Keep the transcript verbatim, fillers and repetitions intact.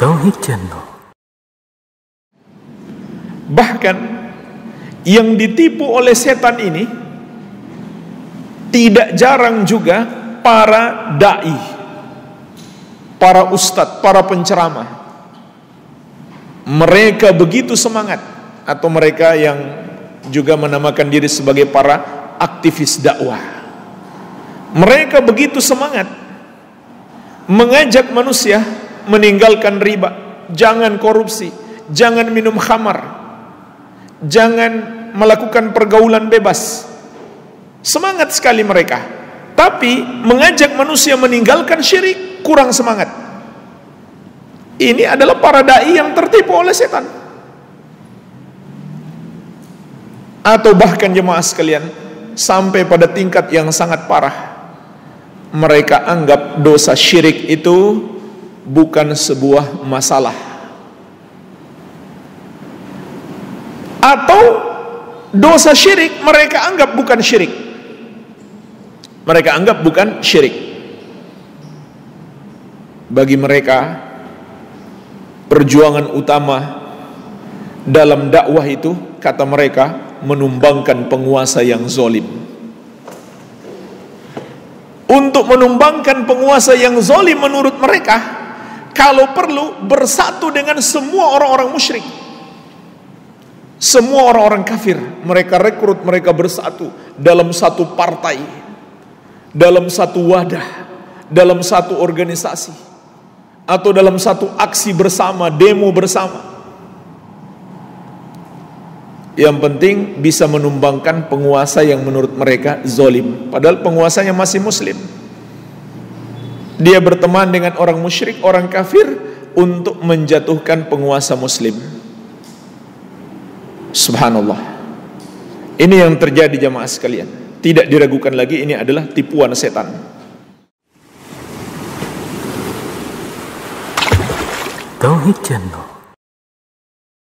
Tauhid Channel. Bahkan yang ditipu oleh setan ini tidak jarang juga para dai, para ustadz, para penceramah. Mereka begitu semangat, atau mereka yang juga menamakan diri sebagai para aktivis dakwah. Mereka begitu semangat mengajak manusia meninggalkan riba, jangan korupsi, jangan minum khamar, jangan melakukan pergaulan bebas. Semangat sekali mereka, tapi mengajak manusia meninggalkan syirik kurang semangat. Ini adalah para dai yang tertipu oleh setan. Atau bahkan jemaah sekalian, sampai pada tingkat yang sangat parah, mereka anggap dosa syirik itu bukan sebuah masalah, atau dosa syirik mereka anggap bukan syirik. Mereka anggap bukan syirik. Bagi mereka, perjuangan utama dalam dakwah itu, kata mereka, menumbangkan penguasa yang zalim. Untuk menumbangkan penguasa yang zalim, menurut mereka, kalau perlu bersatu dengan semua orang-orang musyrik, semua orang-orang kafir. Mereka rekrut, mereka bersatu dalam satu partai, dalam satu wadah, dalam satu organisasi, atau dalam satu aksi bersama, demo bersama. Yang penting bisa menumbangkan penguasa yang menurut mereka zalim, padahal penguasanya masih muslim. Dia berteman dengan orang musyrik, orang kafir, untuk menjatuhkan penguasa muslim. Subhanallah. Ini yang terjadi jamaah sekalian. Tidak diragukan lagi, ini adalah tipuan setan. Tauhid Channel.